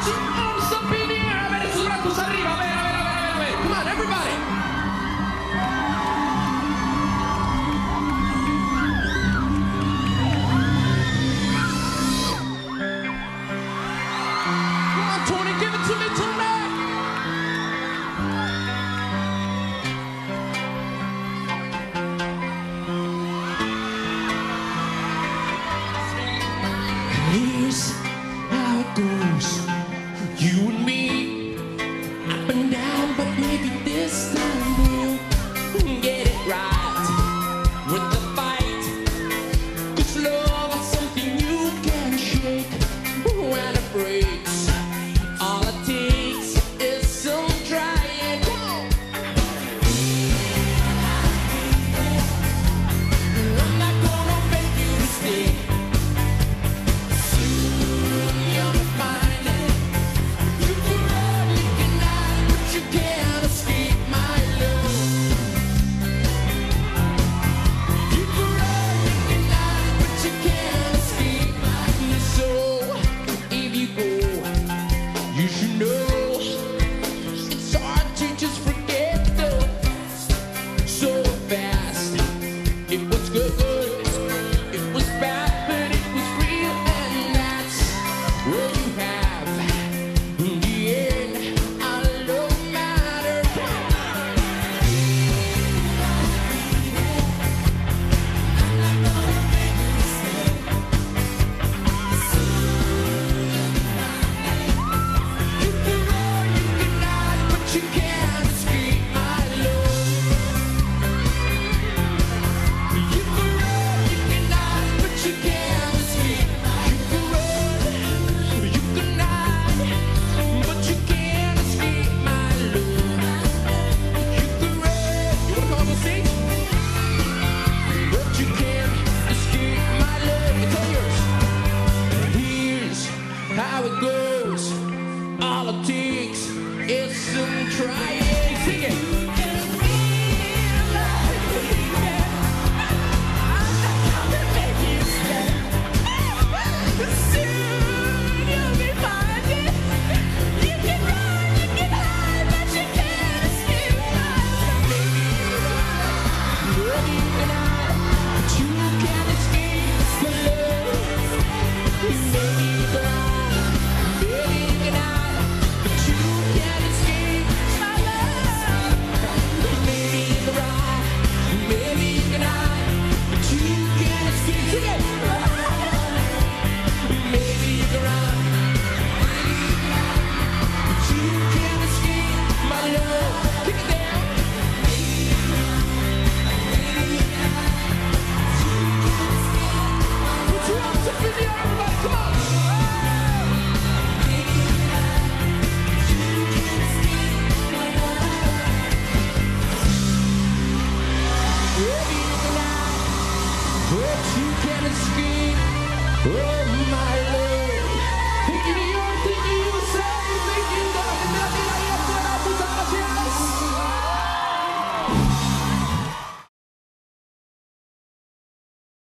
Put your arms up in the air. A ver, esos brazos arriba. A ver, a ver, a ver, a ver. Come on, everybody. Come on, Tony, give it to me, Tony. Here's how it goes. You and me, up and down, but maybe this time we'll get it right with the fight. Cause love is something you can shake when it breaks. All it takes is some trying. Come on! I'm not gonna make you stay. How it goes, all it takes is some trying. Sing it.